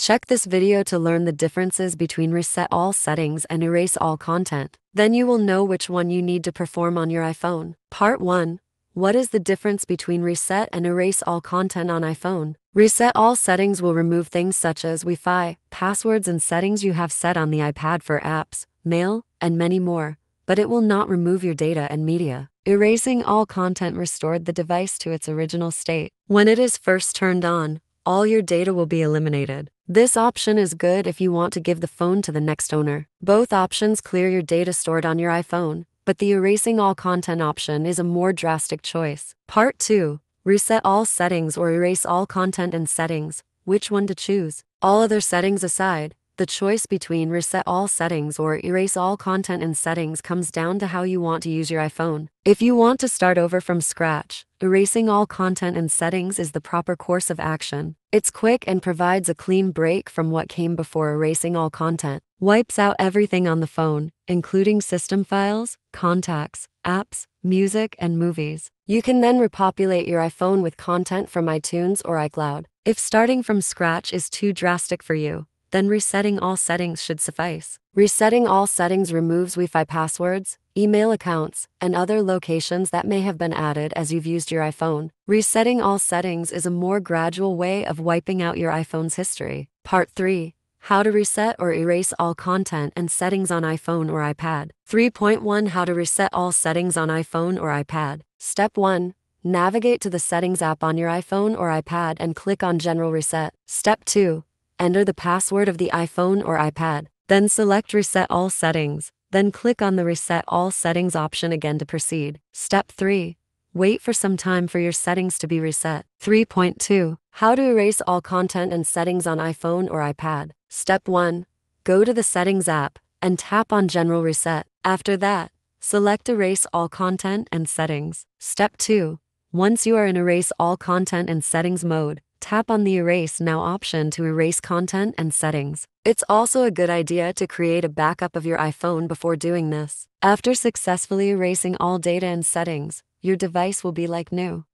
Check this video to learn the differences between reset all settings and erase all content. Then you will know which one you need to perform on your iPhone. Part 1. What is the difference between reset and erase all content on iPhone? Reset all settings will remove things such as Wi-Fi, passwords and settings you have set on the iPad for apps, mail, and many more, but it will not remove your data and media. Erasing all content restored the device to its original state. When it is first turned on, all your data will be eliminated. This option is good if you want to give the phone to the next owner. Both options clear your data stored on your iPhone, but the erasing all content option is a more drastic choice. Part 2. Reset all settings or erase all content and settings. Which one to choose? All other settings aside, the choice between reset all settings or erase all content and settings comes down to how you want to use your iPhone. If you want to start over from scratch, erasing all content and settings is the proper course of action. It's quick and provides a clean break from what came before erasing all content. Wipes out everything on the phone, including system files, contacts, apps, music, and movies. You can then repopulate your iPhone with content from iTunes or iCloud. If starting from scratch is too drastic for you, then resetting all settings should suffice. Resetting all settings removes Wi-Fi passwords, email accounts, and other locations that may have been added as you've used your iPhone. Resetting all settings is a more gradual way of wiping out your iPhone's history. Part 3. How to reset or erase all content and settings on iPhone or iPad. 3.1 How to reset all settings on iPhone or iPad. Step 1. Navigate to the Settings app on your iPhone or iPad and click on General Reset. Step 2. Enter the password of the iPhone or iPad. Then select Reset All Settings. Then click on the Reset All Settings option again to proceed. Step 3. Wait for some time for your settings to be reset. 3.2. How to erase all content and settings on iPhone or iPad. Step 1. Go to the Settings app and tap on General Reset. After that, select Erase All Content and Settings. Step 2. Once you are in Erase All Content and Settings mode, tap on the Erase Now option to erase content and settings. It's also a good idea to create a backup of your iPhone before doing this. After successfully erasing all data and settings, your device will be like new.